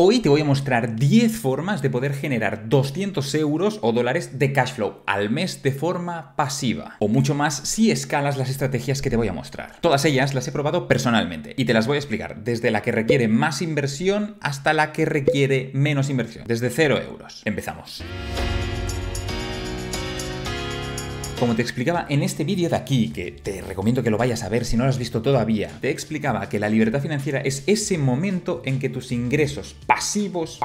Hoy te voy a mostrar 10 formas de poder generar 200 euros o dólares de cash flow al mes de forma pasiva, o mucho más si escalas las estrategias que te voy a mostrar. Todas ellas las he probado personalmente y te las voy a explicar, desde la que requiere más inversión hasta la que requiere menos inversión, desde 0 euros. Empezamos. Como te explicaba en este vídeo de aquí, que te recomiendo que lo vayas a ver si no lo has visto todavía, te explicaba que la libertad financiera es ese momento en que tus ingresos pasivos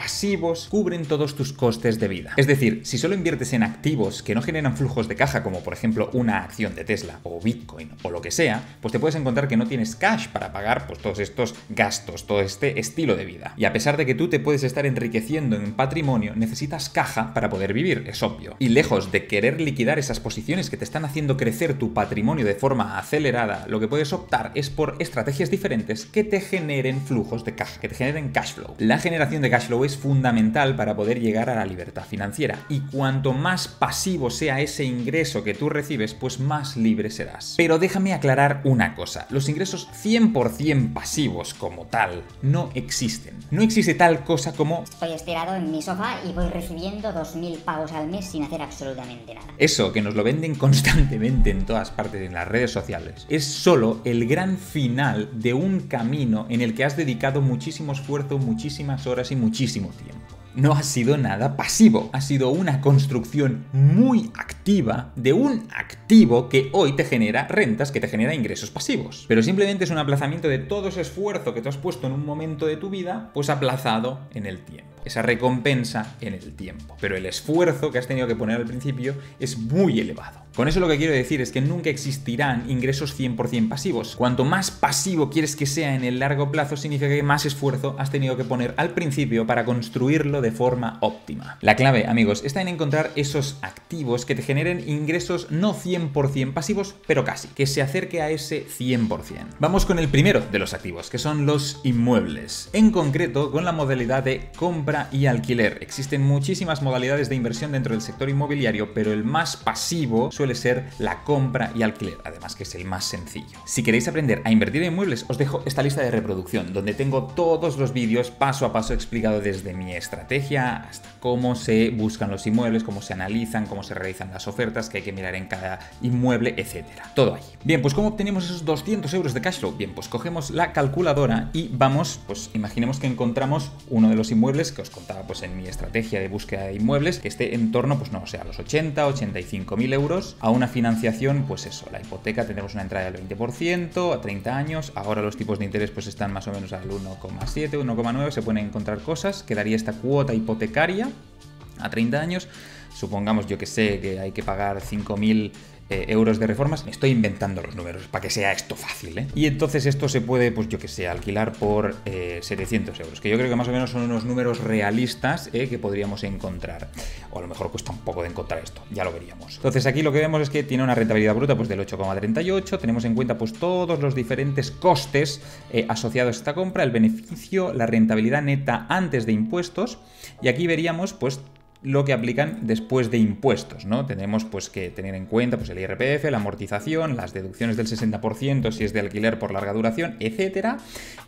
cubren todos tus costes de vida. Es decir, si solo inviertes en activos que no generan flujos de caja, como por ejemplo una acción de Tesla o Bitcoin o lo que sea, pues te puedes encontrar que no tienes cash para pagar pues todos estos gastos, todo este estilo de vida. Y a pesar de que tú te puedes estar enriqueciendo en patrimonio, necesitas caja para poder vivir, es obvio. Y lejos de querer liquidar esas posiciones que te están haciendo crecer tu patrimonio de forma acelerada, lo que puedes optar es por estrategias diferentes que te generen flujos de caja, que te generen cash flow. La generación de cash flow es fundamental para poder llegar a la libertad financiera, y cuanto más pasivo sea ese ingreso que tú recibes, pues más libre serás. Pero déjame aclarar una cosa: los ingresos 100% pasivos como tal no existen. No existe tal cosa como estoy estirado en mi sofá y voy recibiendo 2000 pavos al mes sin hacer absolutamente nada. Eso que nos lo venden constantemente en todas partes, en las redes sociales, es solo el gran final de un camino en el que has dedicado muchísimo esfuerzo, muchísimas horas y muchísimo tiempo. No ha sido nada pasivo, ha sido una construcción muy activa de un activo que hoy te genera rentas, que te genera ingresos pasivos. Pero simplemente es un aplazamiento de todo ese esfuerzo que tú has puesto en un momento de tu vida, pues aplazado en el tiempo. Esa recompensa en el tiempo. Pero el esfuerzo que has tenido que poner al principio es muy elevado. Con eso lo que quiero decir es que nunca existirán ingresos 100% pasivos. Cuanto más pasivo quieres que sea en el largo plazo, significa que más esfuerzo has tenido que poner al principio para construirlo de forma óptima. La clave, amigos, está en encontrar esos activos que te generen ingresos no 100% pasivos, pero casi, que se acerque a ese 100%. Vamos con el primero de los activos, que son los inmuebles. En concreto, con la modalidad de compra y alquiler. Existen muchísimas modalidades de inversión dentro del sector inmobiliario, pero el más pasivo suele ser la compra y alquiler, además que es el más sencillo. Si queréis aprender a invertir en inmuebles, os dejo esta lista de reproducción, donde tengo todos los vídeos paso a paso explicado desde mi estrategia hasta cómo se buscan los inmuebles, cómo se analizan, cómo se realizan las ofertas que hay que mirar en cada inmueble, etcétera. Todo ahí. Bien, pues ¿cómo obtenemos esos 200 euros de cash flow? Bien, pues cogemos la calculadora y vamos, pues imaginemos que encontramos uno de los inmuebles que os contaba pues en mi estrategia de búsqueda de inmuebles, que esté en torno, pues no sé, a los 80, 85 mil euros, a una financiación, pues eso, la hipoteca tenemos una entrada del 20% a 30 años, ahora los tipos de interés pues están más o menos al 1,7, 1,9, se pueden encontrar cosas, quedaría esta cuota hipotecaria a 30 años, supongamos, yo que sé, que hay que pagar 5.000 euros de reformas, me estoy inventando los números para que sea esto fácil, ¿eh? Y entonces esto se puede, pues yo que sé, alquilar por 700 euros, que yo creo que más o menos son unos números realistas que podríamos encontrar, o a lo mejor cuesta un poco de encontrar esto, ya lo veríamos. Entonces aquí lo que vemos es que tiene una rentabilidad bruta pues del 8,38, tenemos en cuenta pues todos los diferentes costes asociados a esta compra, el beneficio, la rentabilidad neta antes de impuestos, y aquí veríamos pues lo que aplican después de impuestos, ¿no? Tenemos pues que tener en cuenta pues el IRPF, la amortización, las deducciones del 60% si es de alquiler por larga duración, etcétera.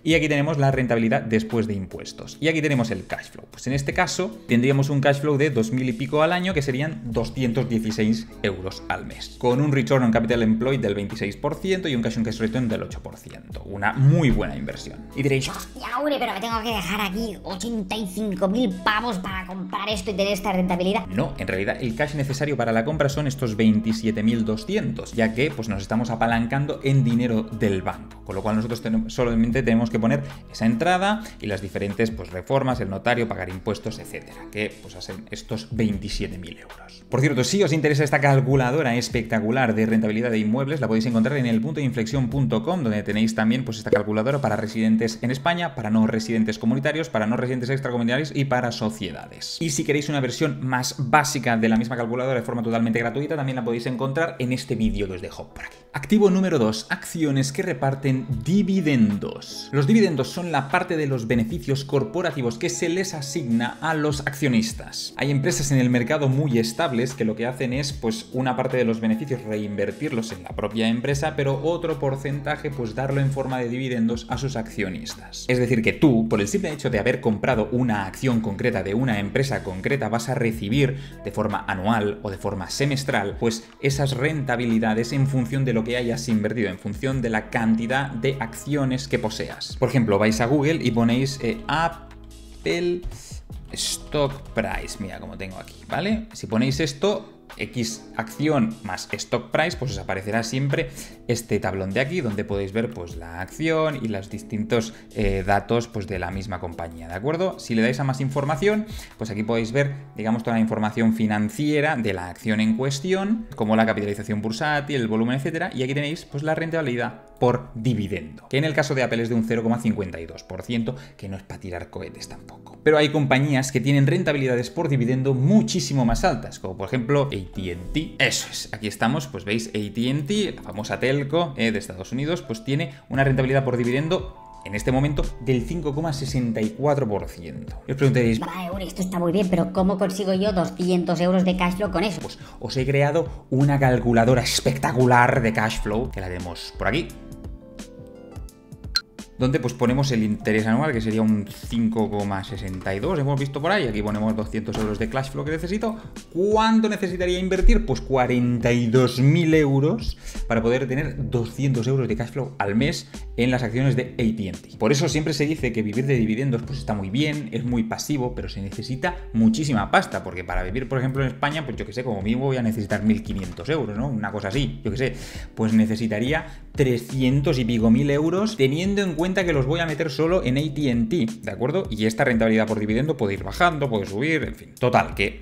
Y aquí tenemos la rentabilidad después de impuestos. Y aquí tenemos el cash flow. Pues en este caso tendríamos un cash flow de 2.000 y pico al año, que serían 216 euros al mes, con un return on capital employed del 26% y un cash on cash return del 8%. Una muy buena inversión. Y diréis, hostia, Aure, pero me tengo que dejar aquí 85.000 pavos para comprar esto y tener esta rentabilidad. No, en realidad el cash necesario para la compra son estos 27.200, ya que pues nos estamos apalancando en dinero del banco, con lo cual nosotros solamente tenemos que poner esa entrada y las diferentes pues reformas, el notario, pagar impuestos, etcétera, que pues hacen estos 27.000 euros. Por cierto, si os interesa esta calculadora espectacular de rentabilidad de inmuebles, la podéis encontrar en elpuntoinflexion.com, donde tenéis también pues esta calculadora para residentes en España, para no residentes comunitarios, para no residentes extracomunitarios y para sociedades. Y si queréis una versión versión más básica de la misma calculadora de forma totalmente gratuita también la podéis encontrar en este vídeo que os dejo por aquí. Activo número 2. Acciones que reparten dividendos. Los dividendos son la parte de los beneficios corporativos que se les asigna a los accionistas. Hay empresas en el mercado muy estables que lo que hacen es pues una parte de los beneficios reinvertirlos en la propia empresa, pero otro porcentaje pues darlo en forma de dividendos a sus accionistas. Es decir que tú, por el simple hecho de haber comprado una acción concreta de una empresa concreta, vas a recibir de forma anual o de forma semestral pues esas rentabilidades en función de lo que hayas invertido, en función de la cantidad de acciones que poseas. Por ejemplo, vais a Google y ponéis Apple Stock Price. Mira cómo tengo aquí, ¿vale? Si ponéis esto, X acción más stock price, pues os aparecerá siempre este tablón de aquí donde podéis ver pues la acción y los distintos datos pues de la misma compañía, ¿de acuerdo? Si le dais a más información, pues aquí podéis ver, digamos, toda la información financiera de la acción en cuestión, como la capitalización bursátil, el volumen, etcétera, y aquí tenéis pues la rentabilidad por dividendo, que en el caso de Apple es de un 0,52%, que no es para tirar cohetes tampoco. Pero hay compañías que tienen rentabilidades por dividendo muchísimo más altas, como por ejemplo AT&T. Eso es, aquí estamos, pues veis AT&T, la famosa telco de Estados Unidos, pues tiene una rentabilidad por dividendo en este momento del 5,64%. Y os preguntaréis, esto está muy bien, pero ¿cómo consigo yo 200 euros de cash flow con eso? Pues os he creado una calculadora espectacular de cash flow, que la tenemos por aquí, donde pues ponemos el interés anual, que sería un 5,62, hemos visto por ahí, aquí ponemos 200 euros de cash flow que necesito. ¿Cuánto necesitaría invertir? Pues 42.000 euros para poder tener 200 euros de cash flow al mes en las acciones de AT&T. Por eso siempre se dice que vivir de dividendos pues está muy bien, es muy pasivo, pero se necesita muchísima pasta, porque para vivir, por ejemplo, en España, pues yo que sé, como mínimo voy a necesitar 1.500 euros, ¿no? Una cosa así, yo que sé, pues necesitaría 300 y pico mil euros, teniendo en cuenta que los voy a meter solo en AT&T, ¿de acuerdo? Y esta rentabilidad por dividendo puede ir bajando, puede subir, en fin. Total, que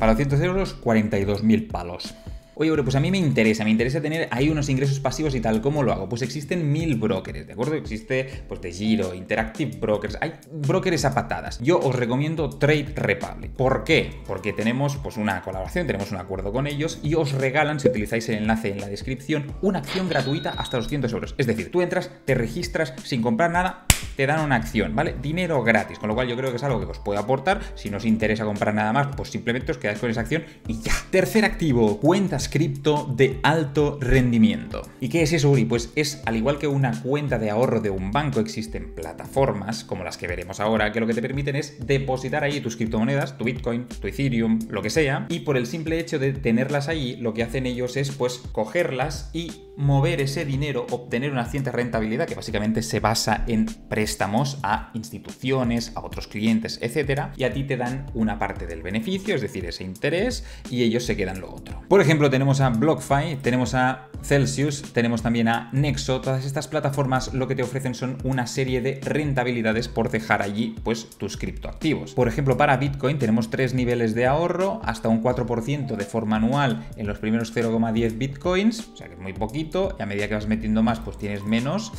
para 200 euros, 42.000 palos. Oye, bro, pues a mí me interesa tener ahí unos ingresos pasivos y tal. ¿Cómo lo hago? Pues existen 1000 brokers, ¿de acuerdo? Existe, pues, Degiro, Interactive Brokers. Hay brokers a patadas. Yo os recomiendo Trade Republic. ¿Por qué? Porque tenemos, pues, una colaboración, tenemos un acuerdo con ellos y os regalan, si utilizáis el enlace en la descripción, una acción gratuita hasta 200 euros. Es decir, tú entras, te registras sin comprar nada, te dan una acción, ¿vale? Dinero gratis, con lo cual yo creo que es algo que os puede aportar. Si no os interesa comprar nada más, pues simplemente os quedáis con esa acción y ya. Tercer activo, cuentas cripto de alto rendimiento. ¿Y qué es eso, Uri? Pues es, al igual que una cuenta de ahorro de un banco, existen plataformas como las que veremos ahora, que lo que te permiten es depositar ahí tus criptomonedas, tu Bitcoin, tu Ethereum, lo que sea, y por el simple hecho de tenerlas ahí, lo que hacen ellos es, pues, cogerlas y mover ese dinero, obtener una cierta rentabilidad que básicamente se basa en préstamos a instituciones, a otros clientes, etcétera, y a ti te dan una parte del beneficio, es decir, ese interés, y ellos se quedan lo otro. Por ejemplo, tenemos a BlockFi, tenemos a Celsius, tenemos también a Nexo. Todas estas plataformas lo que te ofrecen son una serie de rentabilidades por dejar allí, pues, tus criptoactivos. Por ejemplo, para Bitcoin tenemos 3 niveles de ahorro, hasta un 4% de forma anual en los primeros 0,10 Bitcoins, o sea que es muy poquito, y a medida que vas metiendo más pues tienes menos.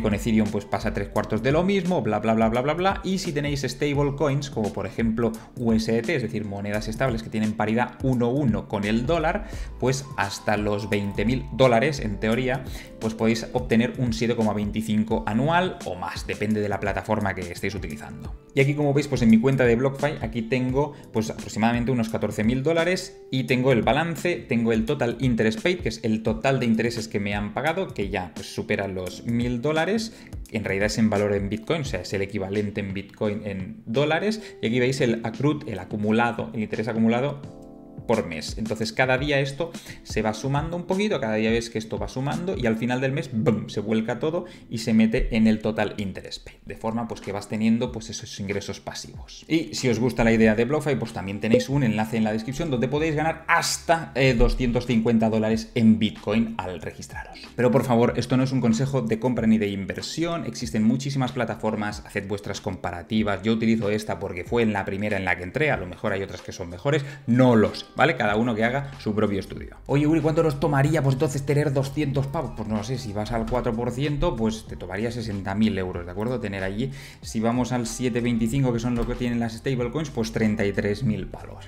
Con Ethereum pues pasa 3/4 de lo mismo, bla bla bla bla bla bla. Y si tenéis stablecoins como por ejemplo UST, es decir, monedas estables que tienen paridad 1-1 con el dólar, pues hasta los 20.000 dólares en teoría pues podéis obtener un 7,25 anual o más, depende de la plataforma que estéis utilizando. Y aquí, como veis, pues en mi cuenta de BlockFi aquí tengo pues aproximadamente unos 14.000 dólares y tengo el balance, tengo el total interest paid, que es el total de intereses que me han pagado, que ya pues supera los 1.000 dólares, en realidad es en valor en Bitcoin, o sea, es el equivalente en Bitcoin en dólares, y aquí veis el accrued, el acumulado, el interés acumulado por mes. Entonces cada día esto se va sumando un poquito, cada día ves que esto va sumando y al final del mes ¡bum!, se vuelca todo y se mete en el total interest paid, de forma pues que vas teniendo pues esos ingresos pasivos. Y si os gusta la idea de BlockFi, pues también tenéis un enlace en la descripción donde podéis ganar hasta 250 dólares en Bitcoin al registraros. Pero por favor, esto no es un consejo de compra ni de inversión, existen muchísimas plataformas, haced vuestras comparativas. Yo utilizo esta porque fue en la primera en la que entré, a lo mejor hay otras que son mejores, no lo sé. ¿vale? Cada uno que haga su propio estudio. Oye, Uri, ¿cuánto nos tomaría pues entonces tener 200 pavos? Pues no lo sé, si vas al 4%, pues te tomaría 60.000 euros, ¿de acuerdo? Tener allí, si vamos al 7.25, que son lo que tienen las stablecoins, pues 33.000 palos.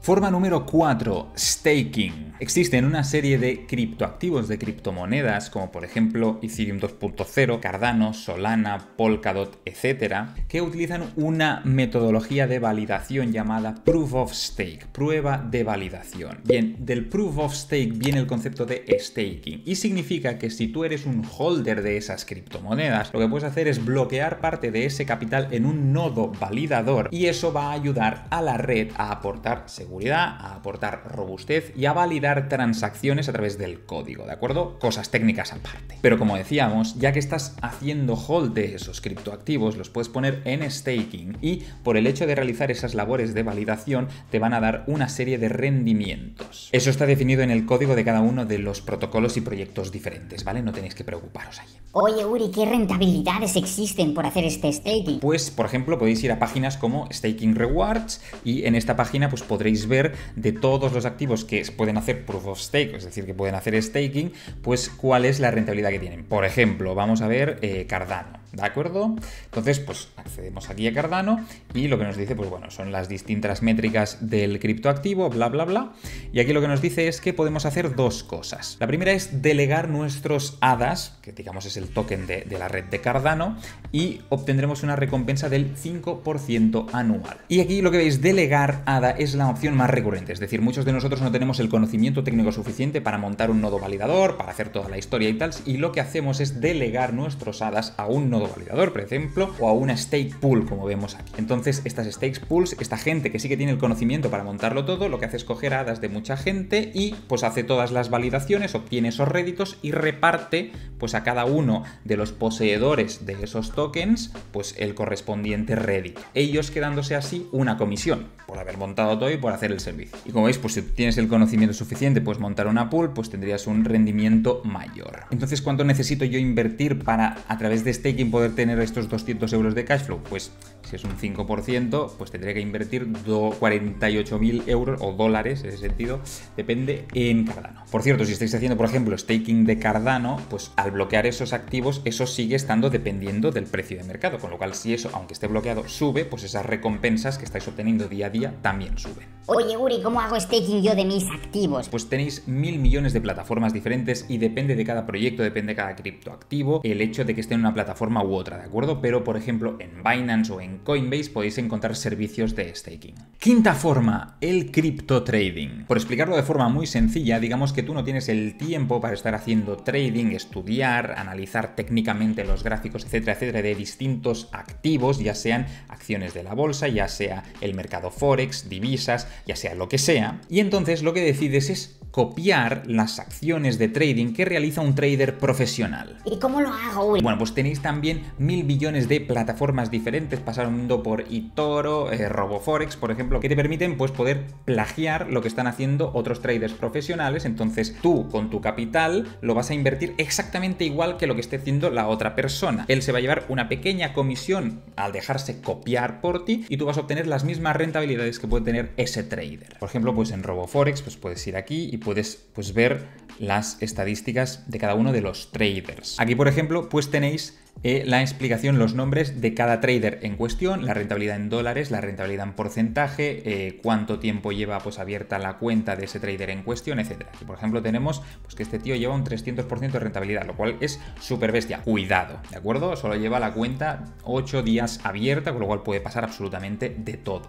Forma número 4, staking. Existen una serie de criptoactivos, de criptomonedas, como por ejemplo Ethereum 2.0, Cardano, Solana, Polkadot, etcétera, que utilizan una metodología de validación llamada Proof of Stake, prueba de validación. Bien, del Proof of Stake viene el concepto de staking y significa que si tú eres un holder de esas criptomonedas, lo que puedes hacer es bloquear parte de ese capital en un nodo validador y eso va a ayudar a la red a aportar seguridad, a aportar robustez y a validar transacciones a través del código, ¿de acuerdo? Cosas técnicas aparte. Pero como decíamos, ya que estás haciendo hold de esos criptoactivos, los puedes poner en staking y por el hecho de realizar esas labores de validación te van a dar una serie de rendimientos. Eso está definido en el código de cada uno de los protocolos y proyectos diferentes, ¿vale? No tenéis que preocuparos ahí. Oye, Uri, ¿qué rentabilidades existen por hacer este staking? Pues, por ejemplo, podéis ir a páginas como Staking Rewards y en esta página pues podréis ver de todos los activos que pueden hacer Proof of Stake, es decir, que pueden hacer staking, pues cuál es la rentabilidad que tienen. Por ejemplo, vamos a ver Cardano, ¿de acuerdo? Entonces, pues accedemos aquí a Cardano y lo que nos dice, pues bueno, son las distintas métricas del criptoactivo, bla, bla, bla. Y aquí lo que nos dice es que podemos hacer dos cosas. La primera es delegar nuestros ADAs, que digamos es el token de la red de Cardano, y obtendremos una recompensa del 5% anual. Y aquí lo que veis, delegar ADA es la opción más recurrente, es decir, muchos de nosotros no tenemos el conocimiento técnico suficiente para montar un nodo validador, para hacer toda la historia y tal, y lo que hacemos es delegar nuestros ADAs a un nodo validador, por ejemplo, o a una stake pool, como vemos aquí. Entonces, estas stake pools, esta gente que sí que tiene el conocimiento para montarlo todo, lo que hace es coger ADAs de mucha gente y pues hace todas las validaciones, obtiene esos réditos y reparte pues a cada uno de los poseedores de esos tokens pues el correspondiente rédito. Ellos quedándose así una comisión por haber montado todo y por hacer el servicio. Y como veis, pues si tienes el conocimiento suficiente, pues montar una pool, pues tendrías un rendimiento mayor. Entonces, ¿cuánto necesito yo invertir para a través de staking poder tener estos 200 euros de cash flow? Pues si es un 5%, pues tendría que invertir 48.000 euros o dólares, en ese sentido, depende, en Cardano. Por cierto, si estáis haciendo, por ejemplo, staking de Cardano, pues al bloquear esos activos, eso sigue estando dependiendo del precio de mercado, con lo cual si eso, aunque esté bloqueado, sube, pues esas recompensas que estáis obteniendo día a día también suben. Oye, Uri, ¿cómo hago staking yo de mis activos? Pues tenéis 1.000 millones de plataformas diferentes y depende de cada proyecto, depende de cada criptoactivo, el hecho de que esté en una plataforma u otra, ¿de acuerdo? Pero, por ejemplo, en Binance o en Coinbase podéis encontrar servicios de staking. Quinta forma, el cripto trading. Por explicarlo de forma muy sencilla, digamos que tú no tienes el tiempo para estar haciendo trading, estudiar, analizar técnicamente los gráficos, etcétera, etcétera, de distintos activos, ya sean acciones de la bolsa, ya sea el mercado forex, divisas, ya sea lo que sea, y entonces lo que decides es copiar las acciones de trading que realiza un trader profesional. ¿Y cómo lo hago? Bueno, pues tenéis también 1.000 millones de plataformas diferentes, pasando por eToro, RoboForex, por ejemplo, que te permiten pues poder plagiar lo que están haciendo otros traders profesionales. Entonces tú, con tu capital, lo vas a invertir exactamente igual que lo que esté haciendo la otra persona. Él se va a llevar una pequeña comisión al dejarse copiar por ti y tú vas a obtener las mismas rentabilidades que puede tener ese trader. Por ejemplo, pues en RoboForex pues puedes ir aquí y puedes pues ver las estadísticas de cada uno de los traders. Aquí, por ejemplo, pues tenéis la explicación, los nombres de cada trader en cuestión, la rentabilidad en dólares, la rentabilidad en porcentaje, cuánto tiempo lleva pues abierta la cuenta de ese trader en cuestión, etcétera. Aquí, por ejemplo, tenemos pues que este tío lleva un 300% de rentabilidad, lo cual es súper bestia. Cuidado, ¿de acuerdo? Solo lleva la cuenta 8 días abierta, con lo cual puede pasar absolutamente de todo.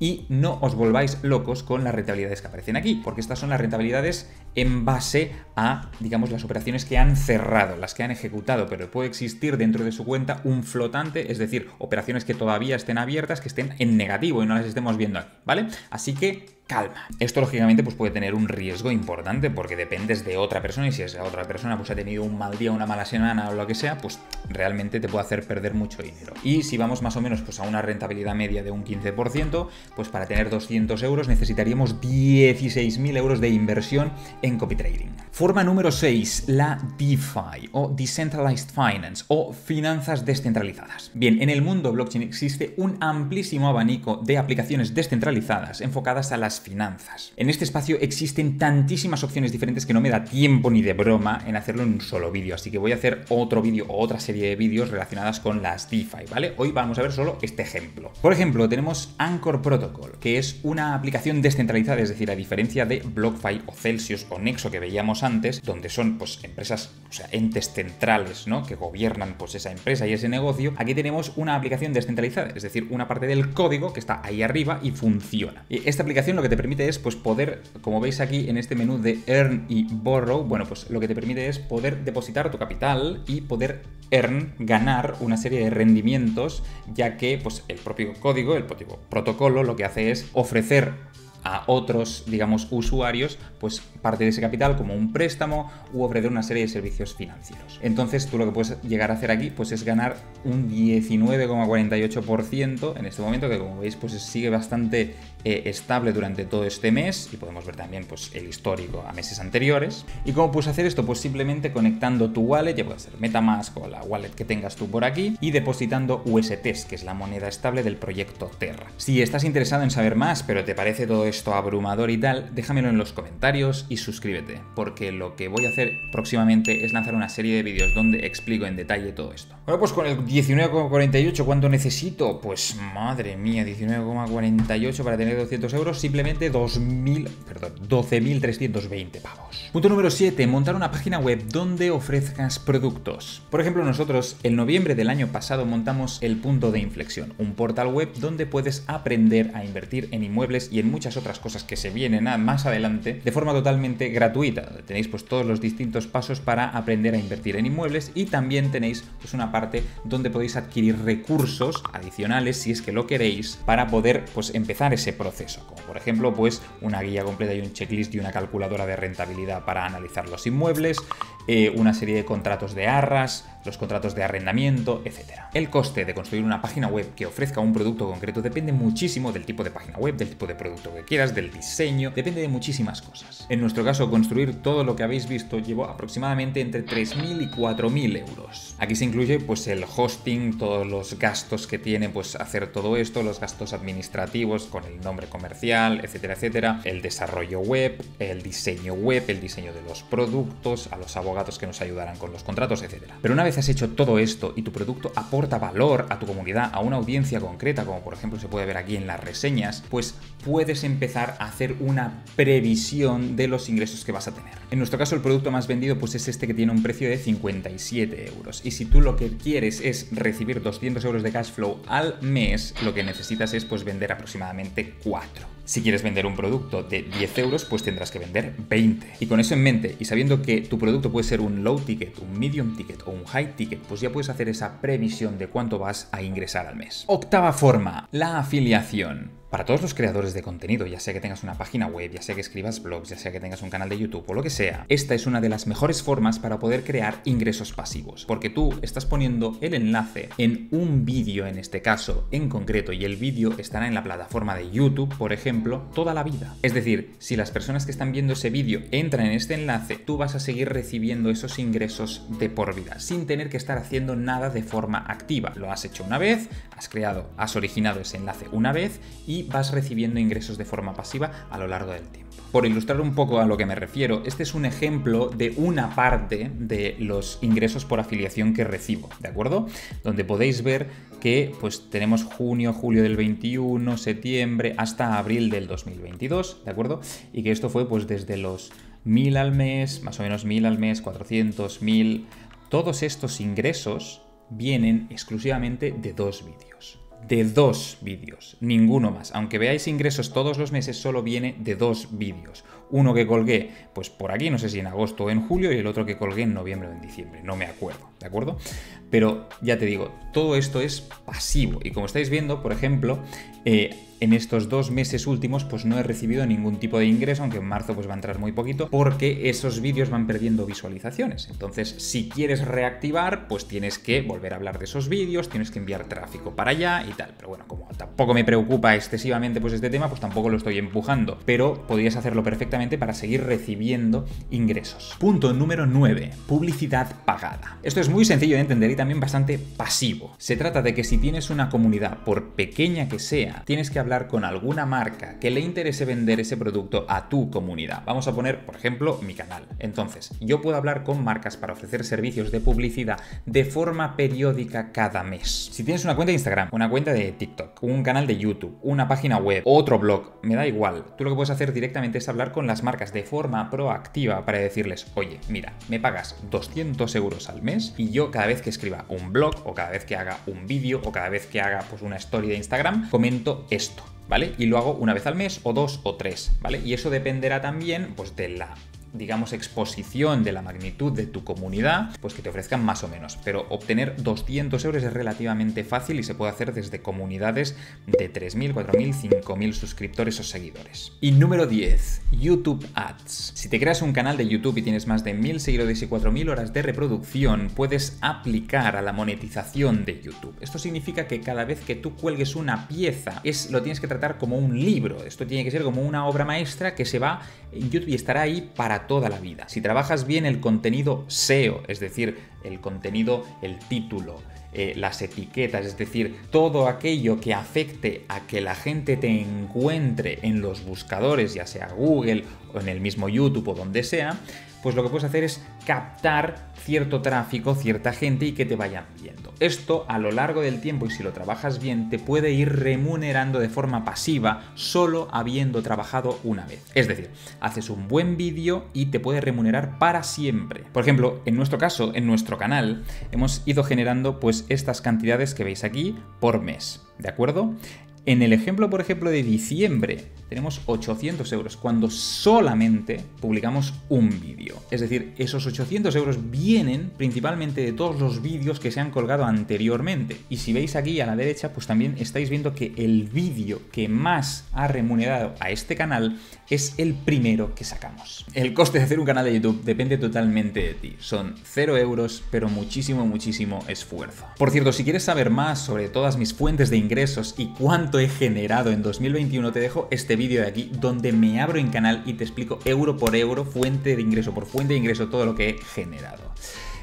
Y no os volváis locos con las rentabilidades que aparecen aquí, porque estas son las rentabilidades en base a, digamos, las operaciones que han cerrado, las que han ejecutado, pero puede existir dentro de su cuenta un flotante, es decir, operaciones que todavía estén abiertas, que estén en negativo y no las estemos viendo aquí, ¿vale? Así que calma. Esto lógicamente pues puede tener un riesgo importante porque dependes de otra persona y si esa otra persona pues ha tenido un mal día, una mala semana o lo que sea, pues realmente te puede hacer perder mucho dinero. Y si vamos más o menos pues a una rentabilidad media de un 15%, pues para tener 200 euros necesitaríamos 16.000 euros de inversión en copy trading. Forma número 6, la DeFi o Decentralized Finance o finanzas descentralizadas. Bien, en el mundo blockchain existe un amplísimo abanico de aplicaciones descentralizadas enfocadas a las las finanzas. En este espacio existen tantísimas opciones diferentes que no me da tiempo ni de broma en hacerlo en un solo vídeo, así que voy a hacer otro vídeo o otra serie de vídeos relacionadas con las DeFi, ¿vale? Hoy vamos a ver solo este ejemplo. Por ejemplo, tenemos Anchor Protocol, que es una aplicación descentralizada, es decir, a diferencia de BlockFi o Celsius o Nexo que veíamos antes, donde son pues empresas, o sea, entes centrales, ¿no?, que gobiernan pues esa empresa y ese negocio. Aquí tenemos una aplicación descentralizada, es decir, una parte del código que está ahí arriba y funciona. Y esta aplicación lo que te permite es pues poder, como veis aquí en este menú de Earn y Borrow, bueno, pues lo que te permite es poder depositar tu capital y poder ganar una serie de rendimientos, ya que pues el propio código, el propio protocolo, lo que hace es ofrecer a otros, digamos, usuarios, pues parte de ese capital como un préstamo u ofrecer una serie de servicios financieros. Entonces tú lo que puedes llegar a hacer aquí pues es ganar un 19,48% en este momento, que como veis pues sigue bastante estable durante todo este mes, y podemos ver también pues el histórico a meses anteriores. ¿Y cómo puedes hacer esto? Pues simplemente conectando tu wallet, ya puede ser MetaMask o la wallet que tengas tú por aquí, y depositando USTs, que es la moneda estable del proyecto Terra. Si estás interesado en saber más, pero te parece todo esto abrumador y tal, déjamelo en los comentarios y suscríbete, porque lo que voy a hacer próximamente es lanzar una serie de vídeos donde explico en detalle todo esto. Bueno, pues con el 19,48, ¿cuánto necesito? Pues madre mía, 19,48 para tener 200 euros, simplemente 12.320 pavos. Punto número 7, montar una página web donde ofrezcas productos. Por ejemplo, nosotros en noviembre del año pasado montamos El Punto de Inflexión, un portal web donde puedes aprender a invertir en inmuebles y en muchas otras cosas que se vienen más adelante de forma totalmente gratuita. Tenéis pues todos los distintos pasos para aprender a invertir en inmuebles, y también tenéis pues una parte donde podéis adquirir recursos adicionales si es que lo queréis para poder pues empezar ese proceso, como por ejemplo pues una guía completa y un checklist y una calculadora de rentabilidad para analizar los inmuebles, una serie de contratos de arras, los contratos de arrendamiento, etcétera. El coste de construir una página web que ofrezca un producto concreto depende muchísimo del tipo de página web, del tipo de producto que quieras, del diseño, depende de muchísimas cosas. En nuestro caso, construir todo lo que habéis visto llevó aproximadamente entre 3.000 y 4.000 euros. Aquí se incluye pues el hosting, todos los gastos que tiene pues hacer todo esto, los gastos administrativos con el nombre comercial, etcétera, etcétera, el desarrollo web, el diseño de los productos, a los abogados que nos ayudarán con los contratos, etcétera. Pero una vez has hecho todo esto y tu producto aporta valor a tu comunidad, a una audiencia concreta, como por ejemplo se puede ver aquí en las reseñas, pues puedes empezar a hacer una previsión de los ingresos que vas a tener. En nuestro caso, el producto más vendido pues es este, que tiene un precio de 57 euros. Y si tú lo que quieres es recibir 200 euros de cash flow al mes, lo que necesitas es pues vender aproximadamente 4. Si quieres vender un producto de 10 euros, pues tendrás que vender 20. Y con eso en mente, y sabiendo que tu producto puede ser un low ticket, un medium ticket o un high ticket, pues ya puedes hacer esa previsión de cuánto vas a ingresar al mes. Octava forma, la afiliación. Para todos los creadores de contenido, ya sea que tengas una página web, ya sea que escribas blogs, ya sea que tengas un canal de YouTube o lo que sea, esta es una de las mejores formas para poder crear ingresos pasivos, porque tú estás poniendo el enlace en un vídeo, en este caso en concreto, y el vídeo estará en la plataforma de YouTube, por ejemplo, toda la vida. Es decir, si las personas que están viendo ese vídeo entran en este enlace, tú vas a seguir recibiendo esos ingresos de por vida, sin tener que estar haciendo nada de forma activa. Lo has hecho una vez, has originado ese enlace una vez, y vas recibiendo ingresos de forma pasiva a lo largo del tiempo. Por ilustrar un poco a lo que me refiero, este es un ejemplo de una parte de los ingresos por afiliación que recibo, ¿de acuerdo? Donde podéis ver que pues tenemos junio, julio del 21, septiembre hasta abril del 2022, ¿de acuerdo? Y que esto fue pues desde los 1.000 al mes, más o menos 1.000 al mes, 400, 1.000... Todos estos ingresos vienen exclusivamente de dos vídeos. De dos vídeos, ninguno más. Aunque veáis ingresos todos los meses, solo viene de dos vídeos. Uno que colgué pues por aquí, no sé si en agosto o en julio, y el otro que colgué en noviembre o en diciembre, no me acuerdo, ¿de acuerdo? Pero ya te digo, todo esto es pasivo, y como estáis viendo, por ejemplo, en estos dos meses últimos pues no he recibido ningún tipo de ingreso, aunque en marzo pues va a entrar muy poquito, porque esos vídeos van perdiendo visualizaciones. Entonces, si quieres reactivar, pues tienes que volver a hablar de esos vídeos, tienes que enviar tráfico para allá y tal. Pero bueno, como tampoco me preocupa excesivamente pues este tema, pues tampoco lo estoy empujando, pero podrías hacerlo perfectamente para seguir recibiendo ingresos. Punto número 9, publicidad pagada. Esto es muy sencillo de entender y también bastante pasivo. Se trata de que si tienes una comunidad, por pequeña que sea, tienes que hablar con alguna marca que le interese vender ese producto a tu comunidad. Vamos a poner, por ejemplo, mi canal. Entonces, yo puedo hablar con marcas para ofrecer servicios de publicidad de forma periódica cada mes. Si tienes una cuenta de Instagram, una cuenta de TikTok, un canal de YouTube, una página web, otro blog, me da igual. Tú lo que puedes hacer directamente es hablar con las marcas de forma proactiva para decirles: oye, mira, me pagas 200 € al mes y yo cada vez que escriba un blog o cada vez que haga un vídeo o cada vez que haga una story de Instagram, comento esto, ¿vale? Y lo hago una vez al mes o dos o tres, ¿vale? Y eso dependerá también de la, digamos, exposición, de la magnitud de tu comunidad, pues que te ofrezcan más o menos. Pero obtener 200 € es relativamente fácil y se puede hacer desde comunidades de 3.000, 4.000, 5.000 suscriptores o seguidores. Y número 10, YouTube Ads. Si te creas un canal de YouTube y tienes más de 1.000 seguidores y 4.000 horas de reproducción, puedes aplicar a la monetización de YouTube. Esto significa que cada vez que tú cuelgues una pieza, lo tienes que tratar como un libro. Esto tiene que ser como una obra maestra que se va en YouTube y estará ahí para toda la vida. Si trabajas bien el contenido SEO, es decir, el contenido, el título, las etiquetas, es decir, todo aquello que afecte a que la gente te encuentre en los buscadores, ya sea Google o en el mismo YouTube o donde sea, pues lo que puedes hacer es captar cierto tráfico, cierta gente y que te vayan viendo. Esto a lo largo del tiempo, y si lo trabajas bien, te puede ir remunerando de forma pasiva solo habiendo trabajado una vez. Es decir, haces un buen vídeo y te puede remunerar para siempre. Por ejemplo, en nuestro caso, en nuestro canal, hemos ido generando pues estas cantidades que veis aquí por mes, ¿de acuerdo? En el ejemplo, por ejemplo, de diciembre, tenemos 800 € cuando solamente publicamos un vídeo. Es decir, esos 800 € vienen principalmente de todos los vídeos que se han colgado anteriormente. Y si veis aquí a la derecha, pues también estáis viendo que el vídeo que más ha remunerado a este canal es el primero que sacamos. El coste de hacer un canal de YouTube depende totalmente de ti. Son 0 €, pero muchísimo, muchísimo esfuerzo. Por cierto, si quieres saber más sobre todas mis fuentes de ingresos y cuánto he generado en 2021, te dejo este vídeo de aquí donde me abro en canal y te explico euro por euro, fuente de ingreso por fuente de ingreso, todo lo que he generado.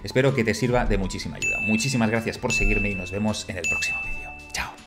Espero que te sirva de muchísima ayuda. Muchísimas gracias por seguirme y nos vemos en el próximo vídeo.